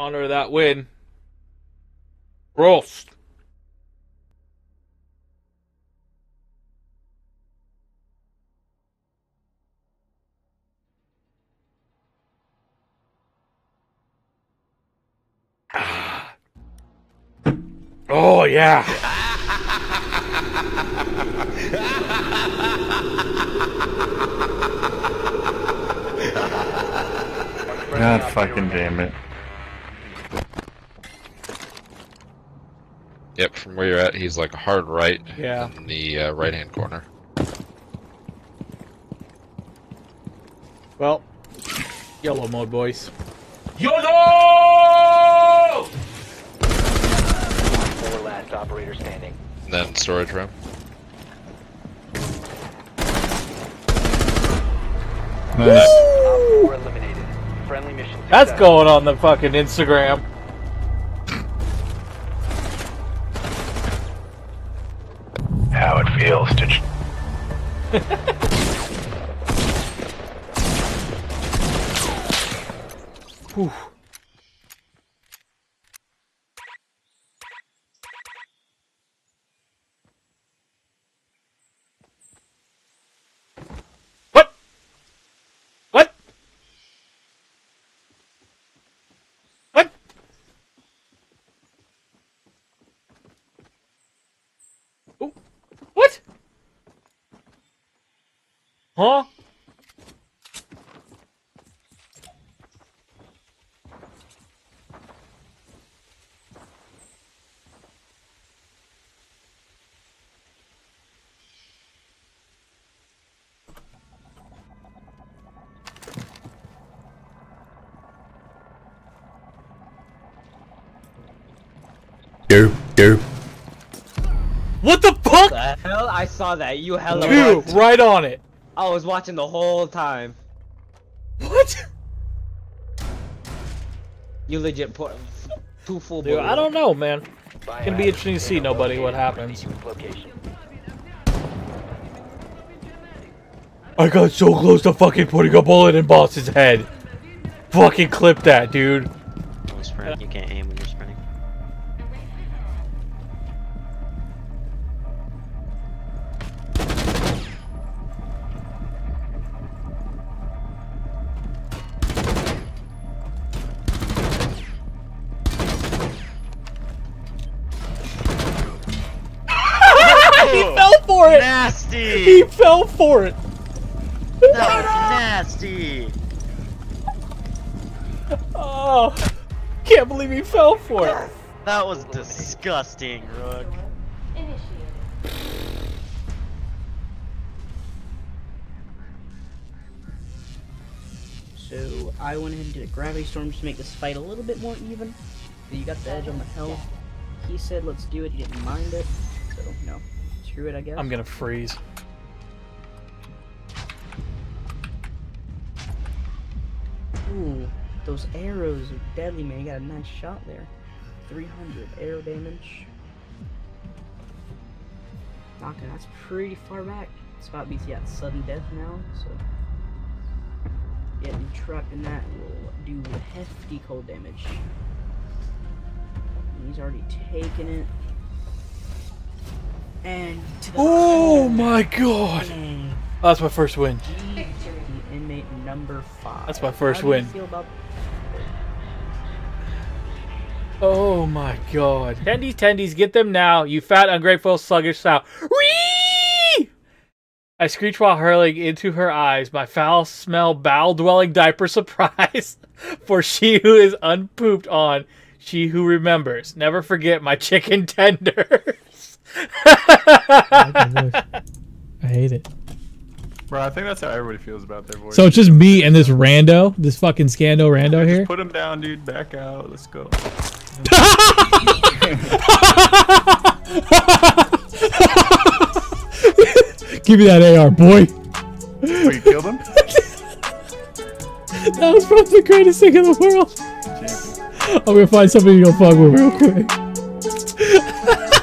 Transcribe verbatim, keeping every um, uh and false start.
honor that win. Prost. Oh, yeah. God fucking damn it. Yep, from where you're at, he's like a hard right. Yeah. In the uh, right-hand corner. Well, YOLO mode, boys. YOLO! Operator standing. And then storage room. Nice. Woo! Friendly mission. That's going on the fucking Instagram. How it feels to. Whew. Huh? Go, go. What the fuck? What the hell? I saw that. You hella dude, what? Right on it. I was watching the whole time. What? You legit put two full. Dude, I don't know, man. It's gonna be interesting to see nobody what happens. I got so close to fucking putting a bullet in boss's head. Fucking clip that, dude. You can't aim when you're sprinting. It. Nasty! He fell for it! That was nasty! Oh, can't believe he fell for it! That was disgusting, Rook. So, I went ahead and did a gravity storm just to make this fight a little bit more even. You got the edge on the health. He said, let's do it, he didn't mind it. So, no. Screw it, I guess. I'm gonna freeze. Ooh, those arrows are deadly, man. You got a nice shot there. three hundred arrow damage. Knocking, that's pretty far back. Spot beats you at sudden death now, so. Getting trapped in that will do hefty cold damage. And he's already taken it. And to the oh my god! Mm. Oh, that's my first win. The inmate number five. That's my first How win. Do you feel about oh my god. Tendies, tendies, get them now, you fat, ungrateful, sluggish sow. Whee! I screech while hurling into her eyes, my foul smell, bowel dwelling diaper surprise. For she who is unpooped on, she who remembers. Never forget my chicken tender. I hate it. Bro, I think that's how everybody feels about their voice. So it's just me and this rando, this fucking scando rando here. Just put him down, dude. Back out. Let's go. Give me that A R, boy. Wait, you killed him? That was probably the greatest thing in the world. Jeez. I'm gonna find somebody to go fuck with real quick.